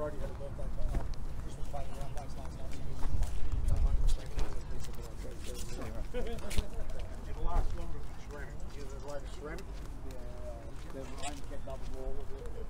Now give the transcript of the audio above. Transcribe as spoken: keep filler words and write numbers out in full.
Girardi had a book like that. This was fighting around last night. It lasts longer than ceramic. You know the right of ceramic? Yeah. The line kept up the wall of it.